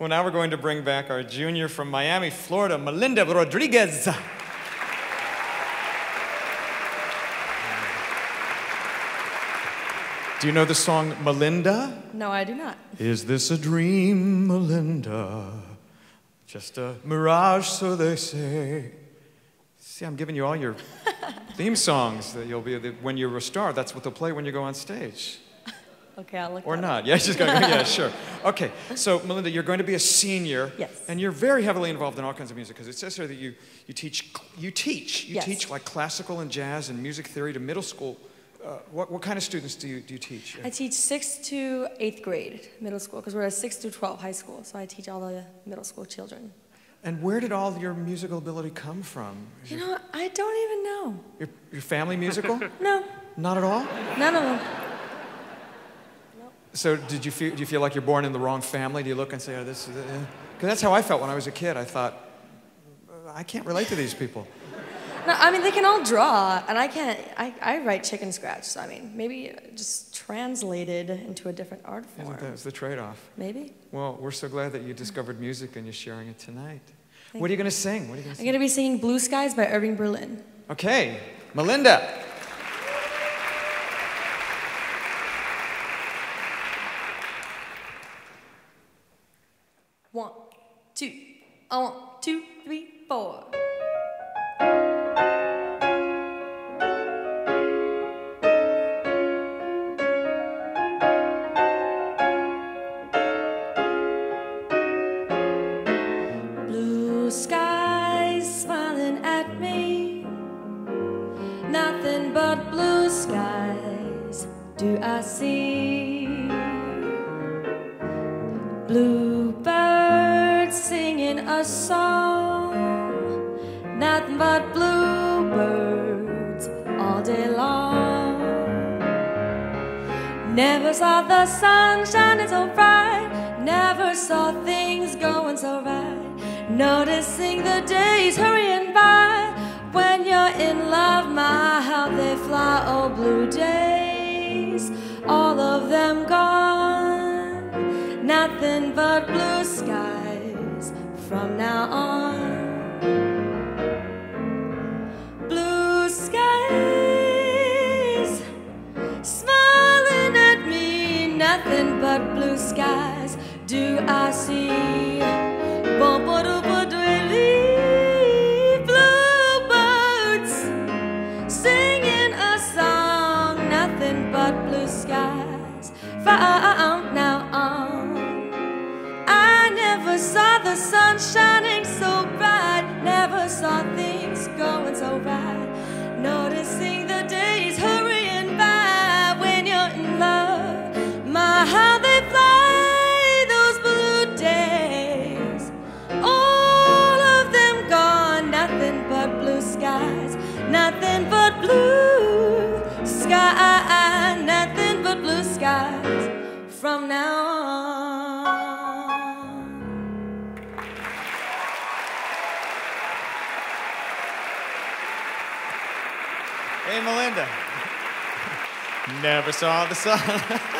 Well, now we're going to bring back our junior from Miami, Florida, Melinda Rodriguez. Do you know the song Melinda? No, I do not. Is this a dream, Melinda? Just a mirage, so they say. See, I'm giving you all your theme songs that you'll be, when you're a star, that's what they'll play when you go on stage. Okay, I'll look. Or not. Up. Yeah, she's going to go, yeah, sure. Okay, so Melinda, you're going to be a senior. Yes. And you're very heavily involved in all kinds of music, because it says here that you teach like classical and jazz and music theory to middle school. What kind of students do you teach? I teach 6th to 8th grade middle school, because we're at 6th to 12 high school, so I teach all the middle school children. And where did all your musical ability come from? You know, I don't even know. Your family musical? No. Not at all? None of them. So do you feel like you're born in the wrong family? Do you look and say, oh, this is... Because that's how I felt when I was a kid. I thought, I can't relate to these people. No, I mean, they can all draw, and I can't... I write chicken scratch, so I mean, maybe just translated into a different art form. Isn't that the trade-off? Maybe. Well, we're so glad that you discovered music and you're sharing it tonight. Thank what are you going to sing? What are you gonna sing? I'm going to be singing Blue Skies by Irving Berlin. Okay. Melinda. One, two, 1, 2, 3, 4. Blue skies smiling at me, nothing but blue skies do I see. Blue birds singing a song, nothing but blue birds all day long. Never saw the sun shining so bright, never saw things going so right, noticing the days hurrying by. When you're in love, my, how they fly. Oh, blue days, all of them gone, nothing but blue skies from now on. Blue skies smiling at me, nothing but blue skies do I see. Blue birds singing a song, nothing but blue skies from now on. I never saw the sun shining so bright, never saw things going so right, noticing the days hurrying by. When you're in love, my, how they fly, those blue days, all of them gone, nothing but blue skies, nothing but blue skies, nothing but blue skies from now on. Hey, Melinda. Never saw the sun.